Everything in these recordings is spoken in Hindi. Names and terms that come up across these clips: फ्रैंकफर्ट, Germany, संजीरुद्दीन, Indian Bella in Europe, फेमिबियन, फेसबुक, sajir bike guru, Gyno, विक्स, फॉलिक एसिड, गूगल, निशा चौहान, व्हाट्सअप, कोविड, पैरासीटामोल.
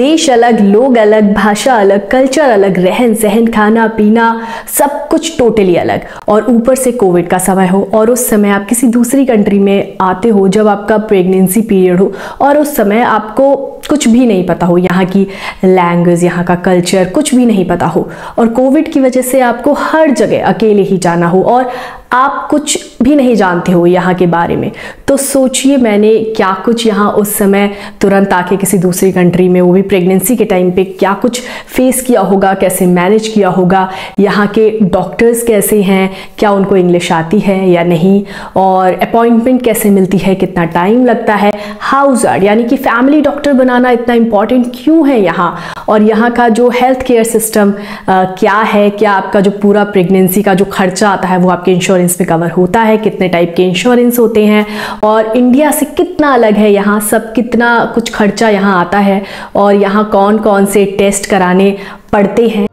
देश अलग, लोग अलग, भाषा अलग, कल्चर अलग, रहन सहन, खाना पीना सब कुछ टोटली अलग, और ऊपर से कोविड का समय हो और उस समय आप किसी दूसरी कंट्री में आते हो जब आपका प्रेगनेंसी पीरियड हो और उस समय आपको कुछ भी नहीं पता हो, यहाँ की लैंग्वेज, यहाँ का कल्चर कुछ भी नहीं पता हो, और कोविड की वजह से आपको हर जगह अकेले ही जाना हो और आप कुछ भी नहीं जानते हो यहाँ के बारे में, तो सोचिए मैंने क्या कुछ यहाँ उस समय तुरंत आके किसी दूसरी कंट्री में, वो भी प्रेगनेंसी के टाइम पे, क्या कुछ फेस किया होगा, कैसे मैनेज किया होगा, यहाँ के डॉक्टर्स कैसे हैं, क्या उनको इंग्लिश आती है या नहीं, और अपॉइंटमेंट कैसे मिलती है, कितना टाइम लगता है, हाउस आर्ड यानी कि फैमिली डॉक्टर बनाना इतना इम्पॉर्टेंट क्यों है यहाँ, और यहाँ का जो हेल्थ केयर सिस्टम क्या है, क्या आपका जो पूरा प्रेगनेंसी का जो खर्चा आता है वो आपके इंश्योरेंस में कवर होता है, कितने टाइप के इंश्योरेंस होते हैं, और इंडिया से कितना अलग है यहाँ सब, कितना कुछ खर्चा यहाँ आता है, और यहाँ कौन कौन से टेस्ट कराने पड़ते हैं।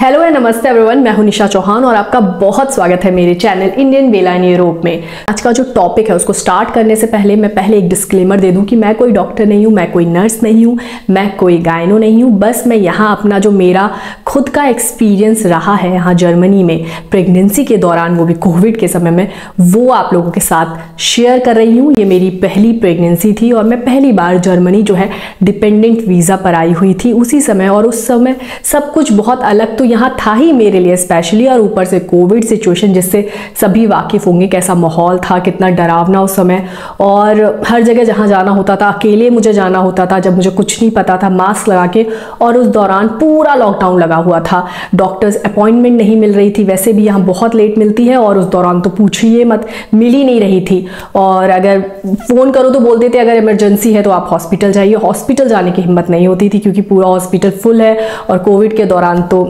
हेलो एंड नमस्ते एवरीवन, मैं हूं निशा चौहान और आपका बहुत स्वागत है मेरे channel Indian Bela in Europe में। आज का जो टॉपिक है उसको स्टार्ट करने से पहले मैं पहले एक डिस्क्लेमर दे दूं कि मैं कोई डॉक्टर नहीं हूं, मैं कोई नर्स नहीं हूं, मैं कोई गायनो नहीं हूं, बस मैं यहाँ अपना जो मेरा खुद का एक्सपीरियंस रहा है यहाँ जर्मनी में प्रेगनेंसी के दौरान, वो भी कोविड के समय में, वो आप लोगों के साथ शेयर कर रही हूँ। ये मेरी पहली प्रेगनेंसी थी और मैं पहली बार जर्मनी जो है डिपेंडेंट वीज़ा पर आई हुई थी उसी समय, और उस समय सब कुछ बहुत अलग तो यहाँ था ही मेरे लिए स्पेशली, और ऊपर से कोविड सिचुएशन जिससे सभी वाकिफ़ होंगे कैसा माहौल था, कितना डरावना उस समय, और हर जगह जहाँ जाना होता था अकेले मुझे जाना होता था जब मुझे कुछ नहीं पता था मास्क लगा के, और उस दौरान पूरा लॉकडाउन लगा हुआ था, डॉक्टर्स अपॉइंटमेंट नहीं मिल रही थी, वैसे भी यहाँ बहुत लेट मिलती है और उस दौरान तो पूछिए मत, मिल ही नहीं रही थी, और अगर फ़ोन करो तो बोल देते अगर इमरजेंसी है तो आप हॉस्पिटल जाइए, हॉस्पिटल जाने की हिम्मत नहीं होती थी क्योंकि पूरा हॉस्पिटल फुल है, और कोविड के दौरान तो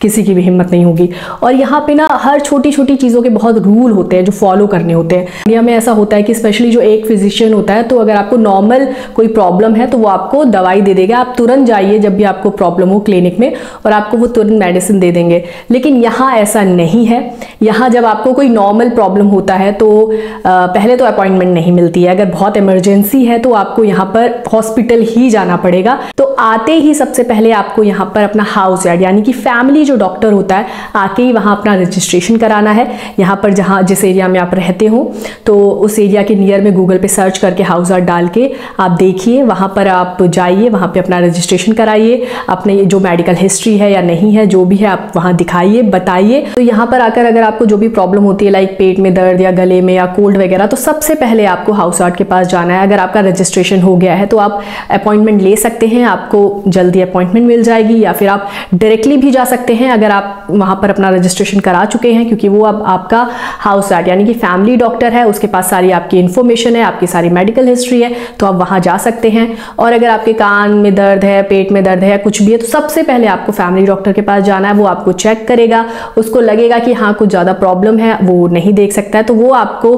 किसी की भी हिम्मत नहीं होगी। और यहाँ पे ना हर छोटी छोटी चीज़ों के बहुत रूल होते हैं जो फॉलो करने होते हैं। इंडिया में ऐसा होता है कि स्पेशली जो एक फिजिशियन होता है, तो अगर आपको नॉर्मल कोई प्रॉब्लम है तो वो आपको दवाई दे देगा, आप तुरंत जाइए जब भी आपको प्रॉब्लम हो क्लिनिक में, और आपको वो तुरंत मेडिसिन दे देंगे। लेकिन यहाँ ऐसा नहीं है, यहाँ जब आपको कोई नॉर्मल प्रॉब्लम होता है तो पहले तो अपॉइंटमेंट नहीं मिलती है, अगर बहुत इमरजेंसी है तो आपको यहाँ पर हॉस्पिटल ही जाना पड़ेगा, तो आते ही सबसे पहले आपको यहाँ पर अपना हाउस यार्ड यानी कि फैमिली जो डॉक्टर होता है आके ही वहाँ अपना रजिस्ट्रेशन कराना है। यहाँ पर जहाँ जिस एरिया में आप रहते हो तो उस एरिया के नियर में गूगल पे सर्च करके हाउस आर्ट डाल के आप देखिए, वहाँ पर आप जाइए, वहाँ पे अपना रजिस्ट्रेशन कराइए, अपने जो मेडिकल हिस्ट्री है या नहीं है जो भी है आप वहाँ दिखाइए, बताइए। तो यहाँ पर आकर अगर आपको जो भी प्रॉब्लम होती है लाइक पेट में दर्द या गले में या कोल्ड वगैरह, तो सबसे पहले आपको हाउस आर्ट के पास जाना है। अगर आपका रजिस्ट्रेशन हो गया है तो आप अपॉइंटमेंट ले सकते हैं, आपको जल्दी अपॉइंटमेंट मिल जाएगी, या फिर आप डायरेक्टली भी जा सकते हैं अगर आप वहाँ पर अपना रजिस्ट्रेशन करा चुके हैं, क्योंकि वो अब आपका हाउस आर्ट यानी कि फैमिली डॉक्टर है, उसके पास सारी आपकी इन्फॉर्मेशन है, आपकी सारी मेडिकल हिस्ट्री है, तो आप वहाँ जा सकते हैं। और अगर आपके कान में दर्द है, पेट में दर्द है, कुछ भी है, तो सबसे पहले आपको फैमिली डॉक्टर के पास जाना है, वो आपको चेक करेगा, उसको लगेगा कि हाँ कुछ ज़्यादा प्रॉब्लम है, वो नहीं देख सकता है तो वो आपको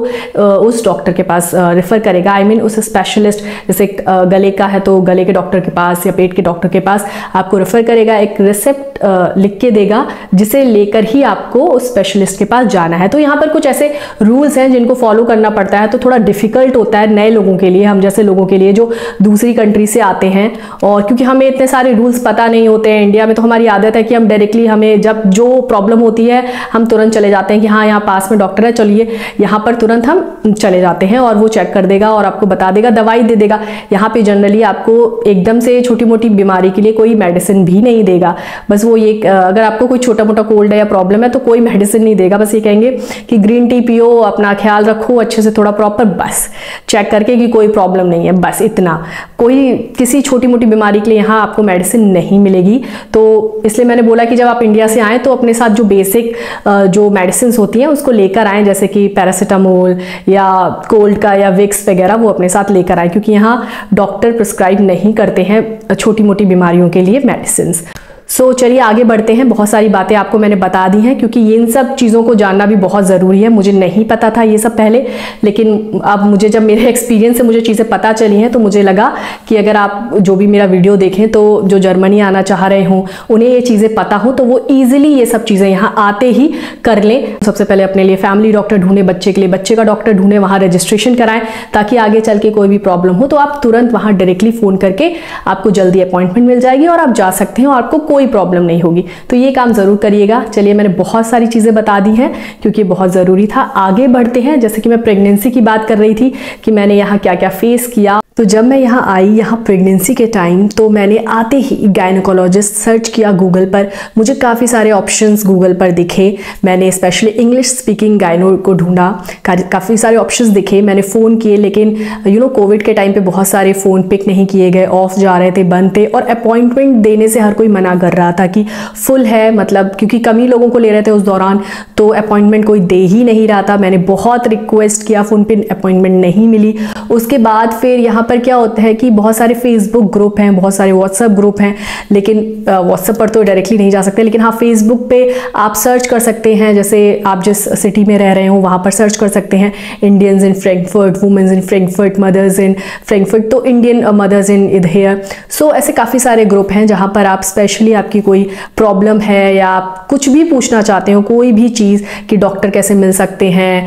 उस डॉक्टर के पास रेफ़र करेगा, आई मीन उस स्पेशलिस्ट, जैसे गले का है तो गले के डॉक्टर के पास या पेट के डॉक्टर के पास आपको रेफ़र करेगा, एक रिसिप्ट लिख के देगा जिसे लेकर ही आपको उस स्पेशलिस्ट के पास जाना है। तो यहाँ पर कुछ ऐसे रूल्स हैं जिनको फॉलो करना पड़ता है, तो थोड़ा डिफिकल्ट होता है नए लोगों के लिए, हम जैसे लोगों के लिए जो दूसरी कंट्री से आते हैं, और क्योंकि हमें इतने सारे रूल्स पता नहीं होते हैं। इंडिया में तो हमारी आदत है कि हम डायरेक्टली हमें जब जो प्रॉब्लम होती है हम तुरंत चले जाते हैं कि हाँ यहाँ पास में डॉक्टर है चलिए, यहाँ पर तुरंत हम चले जाते हैं और वो चेक कर देगा और आपको बता देगा, दवाई दे देगा। यहाँ पर जनरली आपको एकदम से छोटी मोटी बीमारी के लिए कोई मेडिसिन भी नहीं देगा, बस वो ये अगर आपको कोई छोटा मोटा कोल्ड है या प्रॉब्लम है तो कोई मेडिसिन नहीं देगा, बस ये कहेंगे कि ग्रीन टी पियो, अपना ख्याल रखो अच्छे से थोड़ा प्रॉपर, बस चेक करके कि कोई प्रॉब्लम नहीं है, बस इतना। कोई किसी छोटी मोटी बीमारी के लिए यहाँ आपको मेडिसिन नहीं मिलेगी, तो इसलिए मैंने बोला कि जब आप इंडिया से आएँ तो अपने साथ जो बेसिक जो मेडिसिन होती हैं उसको लेकर आएँ, जैसे कि पैरासीटामोल या कोल्ड का या विक्स वगैरह, वो अपने साथ लेकर आएँ, क्योंकि यहाँ डॉक्टर प्रिस्क्राइब नहीं करते हैं छोटी मोटी बीमारियों के लिए मेडिसिन। सो चलिए आगे बढ़ते हैं। बहुत सारी बातें आपको मैंने बता दी हैं क्योंकि इन सब चीज़ों को जानना भी बहुत ज़रूरी है। मुझे नहीं पता था ये सब पहले, लेकिन अब मुझे जब मेरे एक्सपीरियंस से मुझे चीज़ें पता चली हैं तो मुझे लगा कि अगर आप जो भी मेरा वीडियो देखें तो जो जर्मनी आना चाह रहे हों, उन्हें ये चीज़ें पता हो तो वो ईजिली ये सब चीज़ें यहाँ आते ही कर लें। सबसे पहले अपने लिए फैमिली डॉक्टर ढूंढें, बच्चे के लिए बच्चे का डॉक्टर ढूंढें, वहाँ रजिस्ट्रेशन कराएं ताकि आगे चल के कोई भी प्रॉब्लम हो तो आप तुरंत वहाँ डायरेक्टली फ़ोन करके आपको जल्दी अपॉइंटमेंट मिल जाएगी और आप जा सकते हैं और आपको कोई प्रॉब्लम नहीं होगी। तो ये काम ज़रूर करिएगा। चलिए मैंने बहुत सारी चीज़ें बता दी हैं क्योंकि बहुत ज़रूरी था। आगे बढ़ते हैं। जैसे कि मैं प्रेगनेंसी की बात कर रही थी कि मैंने यहाँ क्या क्या फेस किया। तो जब मैं यहाँ आई, यहाँ प्रेगनेंसी के टाइम, तो मैंने आते ही गायनेकोलॉजिस्ट सर्च किया गूगल पर। मुझे काफ़ी सारे ऑप्शंस गूगल पर दिखे। मैंने स्पेशली इंग्लिश स्पीकिंग गायनो को ढूंढा, काफ़ी सारे ऑप्शंस दिखे। मैंने फ़ोन किए, लेकिन यू नो कोविड के टाइम पे बहुत सारे फ़ोन पिक नहीं किए गए, ऑफ जा रहे थे, बंद थे, और अपॉइंटमेंट देने से हर कोई मना कर रहा था कि फुल है, मतलब क्योंकि कम ही लोगों को ले रहे थे उस दौरान, तो अपॉइंटमेंट कोई दे ही नहीं रहा था। मैंने बहुत रिक्वेस्ट किया फ़ोन पर, अपॉइंटमेंट नहीं मिली। उसके बाद फिर यहाँ पर क्या होता है कि बहुत सारे फेसबुक ग्रुप हैं, बहुत सारे व्हाट्सअप ग्रुप हैं, लेकिन व्हाट्सअप पर तो डायरेक्टली नहीं जा सकते, लेकिन हाँ फेसबुक पे आप सर्च कर सकते हैं। जैसे आप जिस सिटी में रह रहे हो वहाँ पर सर्च कर सकते हैं, Indians in फ्रैंकफर्ट, women's in फ्रैंकफर्ट, mothers in फ्रैंकफर्ट, तो Indian mothers in here. So ऐसे काफ़ी सारे ग्रुप हैं जहाँ पर आप स्पेशली आपकी कोई प्रॉब्लम है या आप कुछ भी पूछना चाहते हो, कोई भी चीज़ कि डॉक्टर कैसे मिल सकते हैं,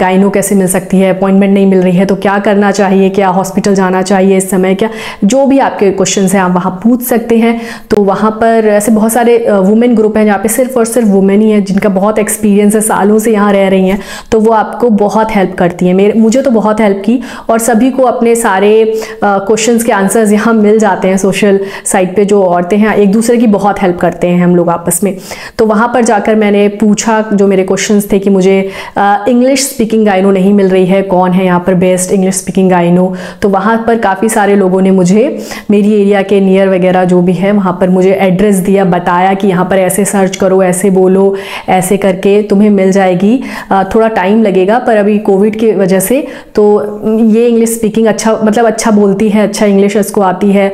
गायनो कैसे मिल सकती है, अपॉइंटमेंट नहीं मिल रही है तो क्या करना चाहिए, क्या हॉस्पिटल जाना चाहिए इस समय, क्या, जो भी आपके क्वेश्चंस हैं आप वहाँ पूछ सकते हैं। तो वहाँ पर ऐसे बहुत सारे वुमेन ग्रुप हैं जहाँ पे सिर्फ और सिर्फ वुमेन ही हैं जिनका बहुत एक्सपीरियंस है, सालों से यहाँ रह रही हैं, तो वो आपको बहुत हेल्प करती हैं। मुझे तो बहुत हेल्प की और सभी को अपने सारे क्वेश्चंस के आंसर्स यहाँ मिल जाते हैं। सोशल साइट पर जो औरतें हैं एक दूसरे की बहुत हेल्प करते हैं हम लोग आपस में। तो वहाँ पर जाकर मैंने पूछा जो मेरे क्वेश्चंस थे कि मुझे इंग्लिश स्पीकिंग गायनो नहीं मिल रही है, कौन है यहाँ पर बेस्ट इंग्लिश स्पीकिंग गायनो। तो वहाँ पर काफ़ी सारे लोगों ने मुझे मेरी एरिया के नियर वगैरह जो भी है वहाँ पर मुझे एड्रेस दिया, बताया कि यहाँ पर ऐसे सर्च करो, ऐसे बोलो, ऐसे करके तुम्हें मिल जाएगी, थोड़ा टाइम लगेगा पर अभी कोविड की वजह से तो ये इंग्लिश स्पीकिंग अच्छा, मतलब अच्छा बोलती है, अच्छा इंग्लिश उसको आती है,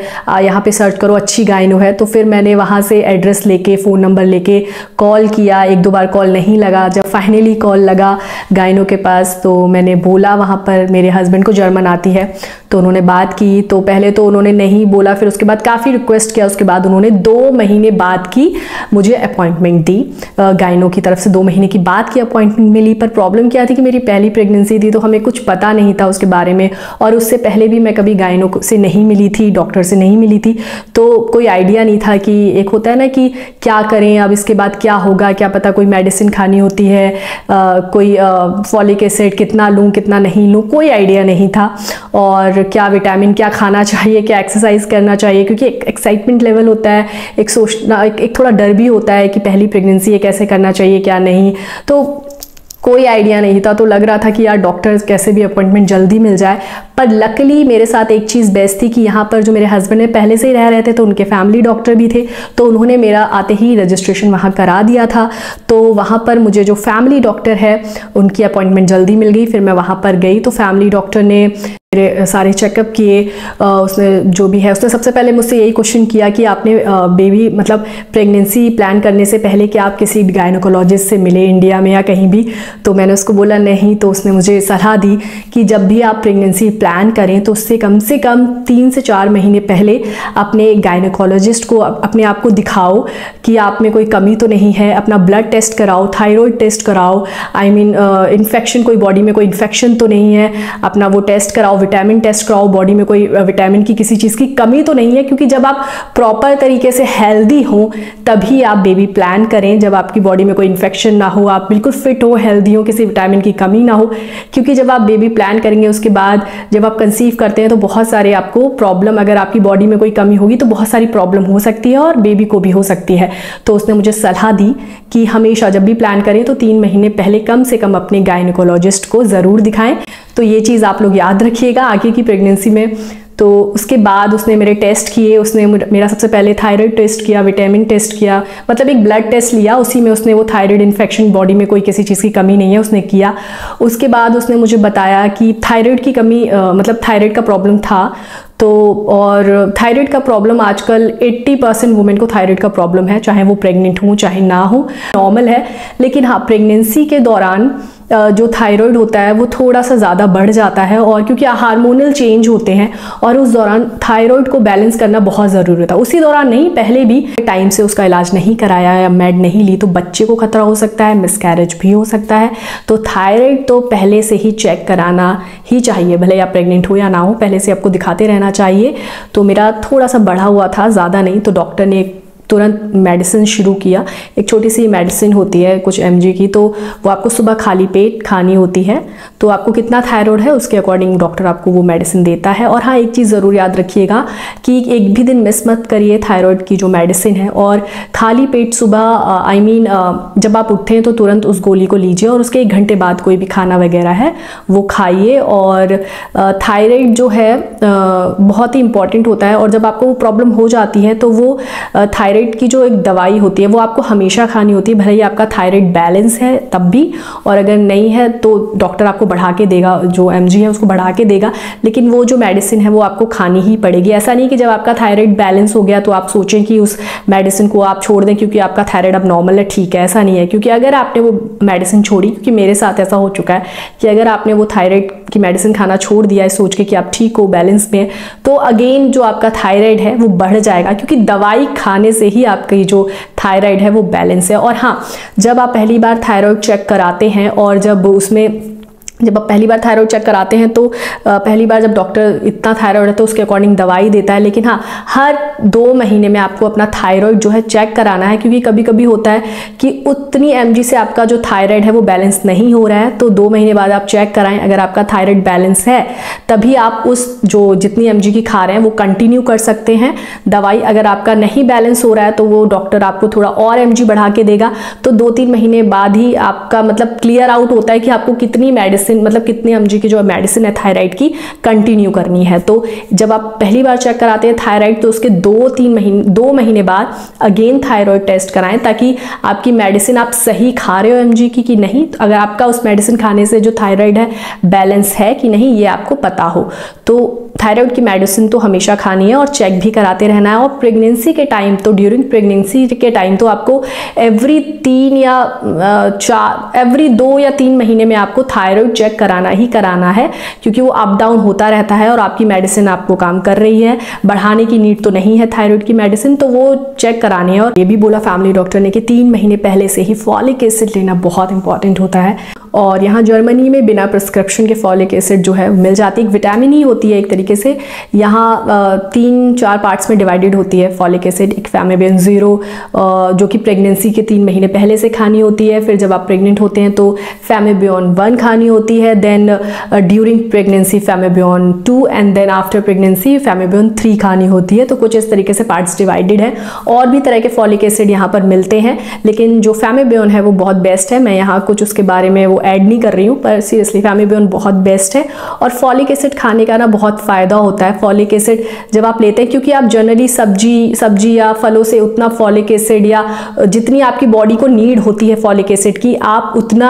यहाँ पे सर्च करो, अच्छी गायनो है। तो फिर मैंने वहाँ से एड्रेस लेके, फ़ोन नंबर लेके कॉल किया। एक दो बार कॉल नहीं लगा, जब फाइनली कॉल लगा गायनो के पास तो मैंने बोला वहाँ पर, मेरे हस्बैंड को जर्मन आती है, तो उन्होंने बात की। तो पहले तो उन्होंने नहीं बोला, फिर उसके बाद काफ़ी रिक्वेस्ट किया, उसके बाद उन्होंने 2 महीने बाद की मुझे अपॉइंटमेंट दी गायनो की तरफ से। 2 महीने की बात की अपॉइंटमेंट मिली, पर प्रॉब्लम क्या थी कि मेरी पहली प्रेगनेंसी थी तो हमें कुछ पता नहीं था उसके बारे में, और उससे पहले भी मैं कभी गायनो से नहीं मिली थी, डॉक्टर से नहीं मिली थी, तो कोई आइडिया नहीं था कि एक होता है ना कि क्या करें अब इसके बाद क्या होगा, क्या पता कोई मेडिसिन खानी होती है, कोई फॉलिक एसिड कितना लूँ कितना नहीं लूँ, कोई आइडिया नहीं था, और क्या विटामिन, क्या खाना चाहिए, क्या एक्सरसाइज करना चाहिए, क्योंकि एक एक्साइटमेंट लेवल होता है, एक सोचना, एक थोड़ा डर भी होता है कि पहली प्रेगनेंसी है कैसे करना चाहिए क्या नहीं, तो कोई आइडिया नहीं था। तो लग रहा था कि यार डॉक्टर कैसे भी अपॉइंटमेंट जल्दी मिल जाए, पर लकली मेरे साथ एक चीज़ बेस्ट थी कि यहाँ पर जो मेरे हस्बैंड ने पहले से ही रह रहे थे तो उनके फैमिली डॉक्टर भी थे, तो उन्होंने मेरा आते ही रजिस्ट्रेशन वहाँ करा दिया था। तो वहाँ पर मुझे जो फैमिली डॉक्टर है उनकी अपॉइंटमेंट जल्दी मिल गई। फिर मैं वहाँ पर गई तो फैमिली डॉक्टर ने मेरे सारे चेकअप किए, उसने जो भी है, उसने सबसे पहले मुझसे यही क्वेश्चन किया कि आपने बेबी, मतलब प्रेगनेंसी प्लान करने से पहले क्या आप किसी गायनोकोलॉजिस्ट से मिले इंडिया में या कहीं भी, तो मैंने उसको बोला नहीं। तो उसने मुझे सलाह दी कि जब भी आप प्रेगनेंसी प्लान करें तो उससे कम से कम 3 से 4 महीने पहले अपने गायनोकोलॉजिस्ट को, अपने आप को दिखाओ कि आप में कोई कमी तो नहीं है, अपना ब्लड टेस्ट कराओ, थायराइड टेस्ट कराओ, आई मीन इन्फेक्शन, कोई बॉडी में कोई इन्फेक्शन तो नहीं है, अपना वो टेस्ट कराओ, विटामिन टेस्ट कराओ, बॉडी में कोई विटामिन की किसी चीज़ की कमी तो नहीं है, क्योंकि जब आप प्रॉपर तरीके से हेल्दी हो तभी आप बेबी प्लान करें, जब आपकी बॉडी में कोई इन्फेक्शन ना हो, आप बिल्कुल फिट हो, हेल्दी हो, किसी विटामिन की कमी ना हो, क्योंकि जब आप बेबी प्लान करेंगे उसके बाद जब आप कंसीव करते हैं तो बहुत सारे आपको प्रॉब्लम, अगर आपकी बॉडी में कोई कमी होगी तो बहुत सारी प्रॉब्लम हो सकती है और बेबी को भी हो सकती है। तो उसने मुझे सलाह दी कि हमेशा जब भी प्लान करें तो 3 महीने पहले कम से कम अपने गायनेकोलॉजिस्ट को ज़रूर दिखाएं। तो ये चीज़ आप लोग याद रखिएगा आगे की प्रेगनेंसी में। तो उसके बाद उसने मेरे टेस्ट किए, उसने मेरा सबसे पहले थायराइड टेस्ट किया, विटामिन टेस्ट किया, मतलब एक ब्लड टेस्ट लिया, उसी में उसने वो थायराइड इन्फेक्शन, बॉडी में कोई किसी चीज़ की कमी नहीं है, उसने किया। उसके बाद उसने मुझे बताया कि थायराइड की कमी, मतलब थायराइड का प्रॉब्लम था, तो और थायराइड का प्रॉब्लम आजकल 80% वुमेन को थायराइड का प्रॉब्लम है, चाहे वो प्रेग्नेंट हों चाहे ना हो, नॉर्मल है। लेकिन हाँ, प्रेगनेंसी के दौरान जो थायराइड होता है वो थोड़ा सा ज़्यादा बढ़ जाता है, और क्योंकि हार्मोनल चेंज होते हैं और उस दौरान थायराइड को बैलेंस करना बहुत ज़रूरी होता है। उसी दौरान नहीं, पहले भी टाइम से उसका इलाज नहीं कराया या मेड नहीं ली तो बच्चे को खतरा हो सकता है, मिसकैरेज भी हो सकता है। तो थायराइड तो पहले से ही चेक कराना ही चाहिए, भले आप प्रेग्नेंट हो या ना हो, पहले से आपको दिखाते रहना चाहिए। तो मेरा थोड़ा सा बढ़ा हुआ था, ज़्यादा नहीं, तो डॉक्टर ने तुरंत मेडिसिन शुरू किया। एक छोटी सी मेडिसिन होती है कुछ mg की, तो वो आपको सुबह खाली पेट खानी होती है। तो आपको कितना थायराइड है उसके अकॉर्डिंग डॉक्टर आपको वो मेडिसिन देता है। और हाँ, एक चीज़ ज़रूर याद रखिएगा कि एक भी दिन मिस मत करिए थायराइड की जो मेडिसिन है। और खाली पेट सुबह जब आप उठें तो तुरंत उस गोली को लीजिए, और उसके 1 घंटे बाद कोई भी खाना वगैरह है वो खाइए। और थायराइड जो है बहुत ही इंपॉर्टेंट होता है, और जब आपको वो प्रॉब्लम हो जाती है तो वो थायराइड की जो एक दवाई होती है वो आपको हमेशा खानी होती है, भले ही आपका थायराइड बैलेंस है तब भी, और अगर नहीं है तो डॉक्टर आपको बढ़ा के देगा, जो mg है उसको बढ़ा के देगा, लेकिन वो जो मेडिसिन है वो आपको खानी ही पड़ेगी। ऐसा नहीं कि जब आपका थायराइड बैलेंस हो गया तो आप सोचें कि उस मेडिसिन को आप छोड़ दें क्योंकि आपका थायराइड अब नॉर्मल है, ठीक है, ऐसा नहीं है। क्योंकि अगर आपने वो मेडिसिन छोड़ी, क्योंकि मेरे साथ ऐसा हो चुका है कि अगर आपने वो थायराइड की मेडिसिन खाना छोड़ दिया है सोच के कि आप ठीक हो, बैलेंस में, तो अगेन जो आपका थायराइड है वो बढ़ जाएगा, क्योंकि दवाई खाने से ही आपकी जो थायराइड है वो बैलेंस है। और हाँ, जब आप पहली बार थायराइड चेक कराते हैं, और जब आप पहली बार थायराइड चेक कराते हैं तो पहली बार जब डॉक्टर इतना थायराइड है तो उसके अकॉर्डिंग दवाई देता है। लेकिन हाँ, हर 2 महीने में आपको अपना थायराइड जो है चेक कराना है, क्योंकि कभी कभी होता है कि उतनी mg से आपका जो थायराइड है वो बैलेंस नहीं हो रहा है। तो 2 महीने बाद आप चेक कराएं, अगर आपका थायराइड बैलेंस है तभी आप उस जो जितनी mg की खा रहे हैं वो कंटिन्यू कर सकते हैं दवाई। अगर आपका नहीं बैलेंस हो रहा है तो वो डॉक्टर आपको थोड़ा और mg बढ़ा के देगा। तो 2-3 महीने बाद ही आपका मतलब क्लियर आउट होता है कि आपको कितनी मेडिसिन मतलब कितने mg की जो मेडिसिन है थायराइड की कंटिन्यू करनी है। तो जब आप पहली बार चेक कराते हैं थायराइड तो उसके 2-3 महीने बाद अगेन थायराइड टेस्ट कराएं, ताकि आपकी मेडिसिन आप सही खा रहे हो mg की कि नहीं। तो अगर आपका उस मेडिसिन खाने से जो थायराइड है बैलेंस है कि नहीं ये आपको पता हो। तो थायराइड की मेडिसिन तो हमेशा खानी है और चेक भी कराते रहना है। और प्रेगनेंसी के टाइम तो ड्यूरिंग प्रेगनेंसी के टाइम तो आपको एवरी 2 या 3 महीने में आपको थायराइड चेक कराना ही कराना है, क्योंकि वो अप डाउन होता रहता है और आपकी मेडिसिन आपको काम कर रही है, बढ़ाने की नीड तो नहीं है थायराइड की मेडिसिन, तो वो चेक करानी है। और ये भी बोला फैमिली डॉक्टर ने कि 3 महीने पहले से ही फॉलिक एसिड लेना बहुत इंपॉर्टेंट होता है। और यहाँ जर्मनी में बिना प्रिस्क्रिप्शन के फॉलिक एसिड जो है मिल जाती है, एक विटामिन ही होती है एक तरीके से। यहाँ 3-4 पार्ट्स में डिवाइडेड होती है फॉलिक एसिड। एक फेमिबियन 0 जो कि प्रेगनेंसी के 3 महीने पहले से खानी होती है, फिर जब आप प्रेग्नेंट होते हैं तो फेमिबियन 1 खानी होती है, then during pregnancy फेमिबियन 2 and then after pregnancy फेमिबियन 3 खानी होती है। तो कुछ इस तरीके से पार्ट्स डिवाइडेड है। और भी तरह के फॉलिक एसिड यहाँ पर मिलते हैं, लेकिन जो फेमिबियन है वो बहुत बेस्ट है। मैं यहाँ कुछ उसके बारे में वो ऐड नहीं कर रही हूँ, पर सीरियसली फेमिबियन बहुत बेस्ट है। और फॉलिक एसिड खाने का ना बहुत फ़ायदा होता है। फॉलिक एसिड जब आप लेते हैं, क्योंकि आप जनरली सब्जी या फलों से उतना फॉलिक एसिड या जितनी आपकी बॉडी को नीड होती है फॉलिक एसिड की, आप उतना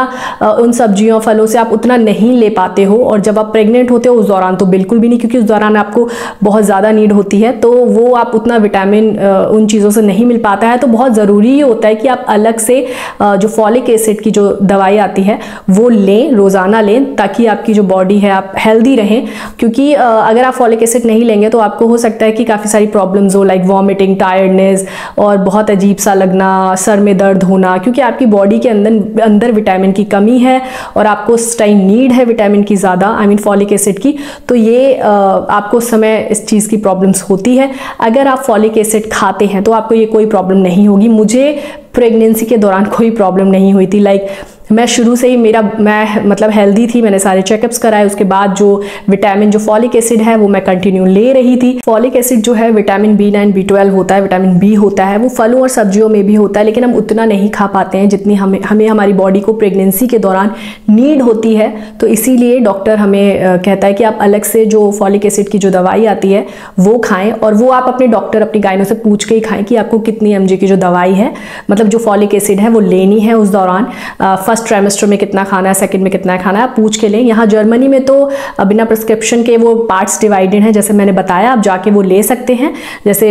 उन सब्जियों फलों से आप उतना नहीं ले पाते हो। और जब आप प्रेग्नेंट होते हो उस दौरान तो बिल्कुल भी नहीं, क्योंकि उस दौरान आपको बहुत ज़्यादा नीड होती है, तो वो आप उतना विटामिन उन चीज़ों से नहीं मिल पाता है। तो बहुत ज़रूरी होता है कि आप अलग से जो फॉलिक एसिड की जो दवाई आती है वो लें, रोज़ाना लें, ताकि आपकी जो बॉडी है आप हेल्दी रहें। क्योंकि अगर आप फॉलिक एसिड नहीं लेंगे तो आपको हो सकता है कि काफ़ी सारी प्रॉब्लम्स हो, लाइक वॉमिटिंग, टायर्डनेस और बहुत अजीब सा लगना, सर में दर्द होना, क्योंकि आपकी बॉडी के अंदर विटामिन की कमी है और आपको उस टाइम नीड है विटामिन की ज़्यादा, फॉलिक एसिड की। तो ये आपको उस समय इस चीज़ की प्रॉब्लम्स होती है। अगर आप फॉलिक एसिड खाते हैं तो आपको ये कोई प्रॉब्लम नहीं होगी। मुझे प्रेगनेंसी के दौरान कोई प्रॉब्लम नहीं हुई थी, लाइक मैं शुरू से ही मैं मतलब हेल्दी थी, मैंने सारे चेकअप्स कराए। उसके बाद जो विटामिन जो फॉलिक एसिड है वो मैं कंटिन्यू ले रही थी। फॉलिक एसिड जो है विटामिन B9, B12 होता है, विटामिन B होता है, वो फलों और सब्जियों में भी होता है, लेकिन हम उतना नहीं खा पाते हैं जितनी हमें हमारी बॉडी को प्रेगनेंसी के दौरान नीड होती है। तो इसीलिए डॉक्टर हमें कहता है कि आप अलग से जो फॉलिक एसिड की जो दवाई आती है वो खाएँ, और वो आप अपने डॉक्टर अपनी गायनो से पूछ के ही खाएँ कि आपको कितनी mg की जो दवाई है, मतलब जो फॉलिक एसिड है वो लेनी है उस दौरान। फर्स्ट फर्स्ट ट्राइमेस्टर में कितना खाना है, सेकंड में कितना खाना है, आप पूछ के लें। यहाँ जर्मनी में तो बिना प्रिस्क्रिप्शन के वो पार्ट्स डिवाइडेड हैं, जैसे मैंने बताया, आप जाके वो ले सकते हैं। जैसे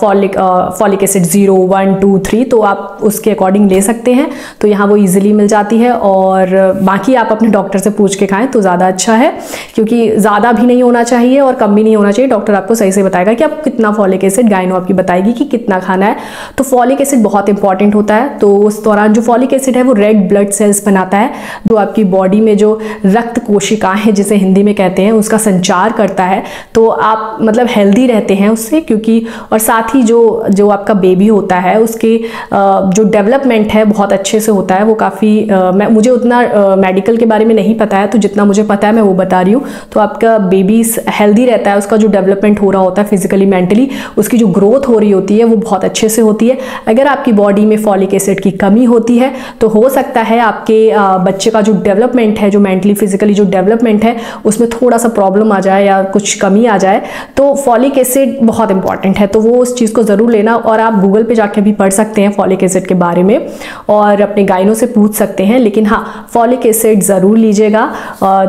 फॉलिक एसिड 0, 1, 2, 3 तो आप उसके अकॉर्डिंग ले सकते हैं, तो यहाँ वो ईजिली मिल जाती है। और बाकी आप अपने डॉक्टर से पूछ के खाएँ तो ज़्यादा अच्छा है, क्योंकि ज़्यादा भी नहीं होना चाहिए और कम भी नहीं होना चाहिए। डॉक्टर आपको सही से बताएगा कि आप कितना फॉलिक एसिड, गाइनो आपकी बताएगी कि कितना खाना है। तो फॉलिक एसिड बहुत इंपॉर्टेंट होता है। तो उस दौरान जो फॉलिक एसिड है वो रेड ब्लड सेल्स बनाता है, जो आपकी बॉडी में जो रक्त कोशिकाएं, जिसे हिंदी में कहते हैं, उसका संचार करता है। तो आप मतलब हेल्दी रहते हैं उससे, क्योंकि और साथ ही जो आपका बेबी होता है उसके जो डेवलपमेंट है बहुत अच्छे से होता है। वो काफ़ी मुझे उतना मेडिकल के बारे में नहीं पता है, तो जितना मुझे पता है मैं वो बता रही हूँ। तो आपका बेबी हेल्दी रहता है, उसका जो डेवलपमेंट हो रहा होता है फिजिकली, मेंटली, उसकी जो ग्रोथ हो रही होती है वो बहुत अच्छे से होती है। अगर आपकी बॉडी में फॉलिक एसिड की कमी होती है तो हो सकता है आपके बच्चे का जो डेवलपमेंट है, जो मेंटली फिजिकली जो डेवलपमेंट है, उसमें थोड़ा सा प्रॉब्लम आ जाए या कुछ कमी आ जाए। तो फॉलिक एसिड बहुत इंपॉर्टेंट है, तो वो उस चीज़ को ज़रूर लेना। और आप गूगल पे जाके भी पढ़ सकते हैं फॉलिक एसिड के बारे में और अपने गाइनो से पूछ सकते हैं। लेकिन हाँ, फॉलिक एसिड ज़रूर लीजिएगा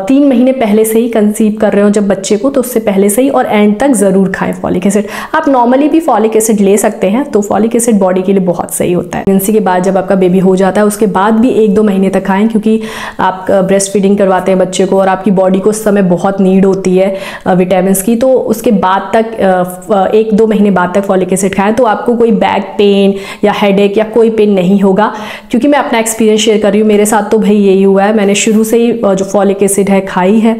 3 महीने पहले से ही, कंसीव कर रहे हो जब बच्चे को तो उससे पहले से ही, और एंड तक ज़रूर खाएँ फॉलिक एसिड। आप नॉर्मली भी फॉलिक एसिड ले सकते हैं, तो फॉलिक एसिड बॉडी के लिए बहुत सही होता है। प्रेगनेंसी के बाद जब आपका बेबी हो जाता है उसके बाद भी 1-2 महीने तक खाएं, क्योंकि आप ब्रेस्ट फीडिंग करवाते हैं बच्चे को और आपकी बॉडी को उस समय बहुत नीड होती है विटामिन की। तो उसके बाद तक 1-2 महीने बाद तक फॉलिक एसिड खाएं, तो आपको कोई बैक पेन या हेडेक या कोई पेन नहीं होगा। क्योंकि मैं अपना एक्सपीरियंस शेयर कर रही हूँ, मेरे साथ तो भाई यही हुआ है। मैंने शुरू से ही जो फॉलिक एसिड है खाई है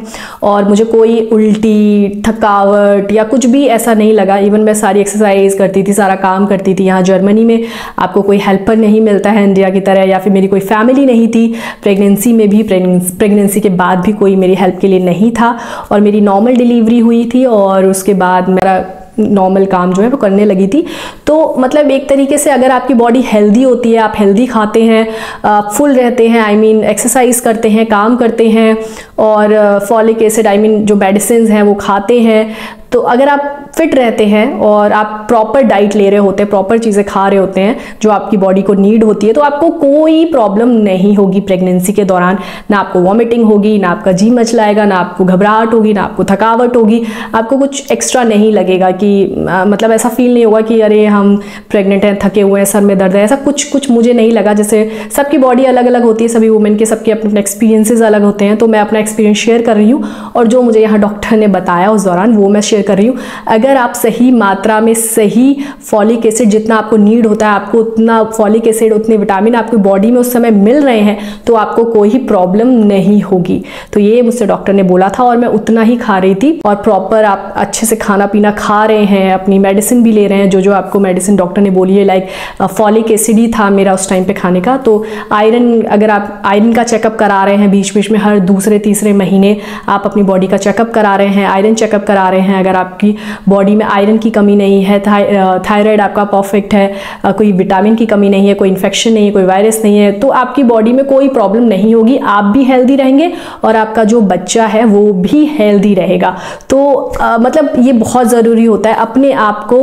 और मुझे कोई उल्टी, थकावट या कुछ भी ऐसा नहीं लगा। इवन मैं सारी एक्सरसाइज करती थी, सारा काम करती थी। यहाँ जर्मनी में आपको कोई हेल्पर नहीं मिलता है इंडिया की तरह, या फिर मेरी कोई फैमिली नहीं थी। प्रेगनेंसी में भी, प्रेगनेंसी के बाद भी कोई मेरी हेल्प के लिए नहीं था और मेरी नॉर्मल डिलीवरी हुई थी और उसके बाद मेरा नॉर्मल काम जो है वो करने लगी थी। तो मतलब एक तरीके से अगर आपकी बॉडी हेल्दी होती है, आप हेल्दी खाते हैं, आप फुल रहते हैं, आई मीन एक्सरसाइज करते हैं, काम करते हैं और फॉलिक एसिड आई मीन जो मेडिसिन हैं वो खाते हैं, तो अगर आप फिट रहते हैं और आप प्रॉपर डाइट ले रहे होते हैं, प्रॉपर चीज़ें खा रहे होते हैं जो आपकी बॉडी को नीड होती है, तो आपको कोई प्रॉब्लम नहीं होगी प्रेगनेंसी के दौरान। ना आपको वॉमिटिंग होगी, ना आपका जी मचलाएगा, ना आपको घबराहट होगी, ना आपको थकावट होगी, आपको कुछ एक्स्ट्रा नहीं लगेगा कि मतलब ऐसा फील नहीं होगा कि अरे हम प्रेगनेंट हैं, थके हुए हैं, सर में दर्द है, ऐसा कुछ मुझे नहीं लगा। जैसे सबकी बॉडी अलग अलग होती है, सभी वुमेन के सबके अपने अपने एक्सपीरियंसेस अलग होते हैं, तो मैं अपना एक्सपीरियंस शेयर कर रही हूँ और जो मुझे यहाँ डॉक्टर ने बताया उस दौरान वो मैं शेयर कर रही हूँ। अगर आप सही मात्रा में सही फॉलिक एसिड, जितना आपको नीड होता है आपको उतना फॉलिक एसिड, उतने विटामिन आपकी बॉडी में उस समय मिल रहे हैं, तो आपको कोई प्रॉब्लम नहीं होगी। तो ये मुझसे डॉक्टर ने बोला था और मैं उतना ही खा रही थी। और प्रॉपर आप अच्छे से खाना पीना खा रहे हैं, अपनी मेडिसिन भी ले रहे हैं, जो जो आपको मेडिसिन डॉक्टर ने बोली है, लाइक फॉलिक एसिड ही था मेरा उस टाइम पर खाने का। तो आयरन, अगर आप आयरन का चेकअप करा रहे हैं बीच बीच में, हर दूसरे तीसरे महीने आप अपनी बॉडी का चेकअप करा रहे हैं, आयरन चेकअप करा रहे हैं। अगर आपकी बॉडी में आयरन की कमी नहीं है, थायराइड आपका परफेक्ट है, कोई विटामिन की कमी नहीं है, कोई इन्फेक्शन नहीं है, कोई वायरस नहीं है, तो आपकी बॉडी में कोई प्रॉब्लम नहीं होगी। आप भी हेल्दी रहेंगे और आपका जो बच्चा है वो भी हेल्दी रहेगा। तो मतलब ये बहुत ज़रूरी होता है अपने आप को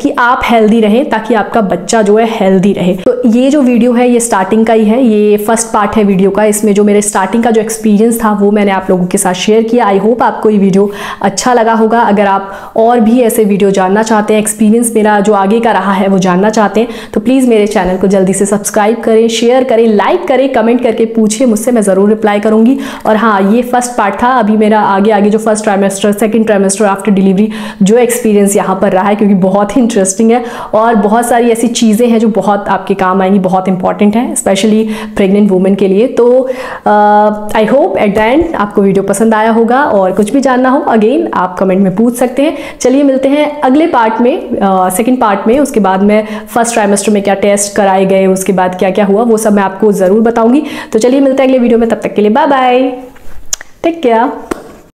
कि आप हेल्दी रहें, ताकि आपका बच्चा जो है हेल्दी रहे। तो ये जो वीडियो है ये स्टार्टिंग का ही है, ये फर्स्ट पार्ट है वीडियो का। इसमें जो मेरे स्टार्टिंग का जो एक्सपीरियंस था वो मैंने आप लोगों के साथ शेयर किया। आई होप आपको ये वीडियो अच्छा लगा होगा। अगर आप और भी ऐसे वीडियो जानना चाहते हैं, एक्सपीरियंस मेरा जो आगे का रहा है वो जानना चाहते हैं, तो प्लीज़ मेरे चैनल को जल्दी से सब्सक्राइब करें, शेयर करें, लाइक करें, कमेंट करके पूछिए मुझसे, मैं ज़रूर रिप्लाई करूँगी। और हाँ, ये फर्स्ट पार्ट था। अभी मेरा आगे आगे जो first trimester, second trimester, after delivery जो एक्सपीरियंस यहाँ पर रहा है, क्योंकि बहुत ही इंटरेस्टिंग है और बहुत सारी ऐसी चीज़ें हैं जो बहुत आपके काम आएंगी, बहुत इंपॉर्टेंट है स्पेशली प्रेगनेंट वुमेन के लिए। तो I hope at the end आपको वीडियो पसंद आया होगा। और कुछ भी जानना हो अगेन आप कमेंट में पूछ सकते हैं। चलिए मिलते हैं अगले पार्ट में, सेकंड पार्ट में। उसके बाद मैं फर्स्ट ट्राइमेस्टर में क्या टेस्ट कराए गए, उसके बाद क्या क्या हुआ, वो सब मैं आपको ज़रूर बताऊंगी। तो चलिए मिलते हैं अगले वीडियो में, तब तक के लिए बाय बाय, टेक केयर।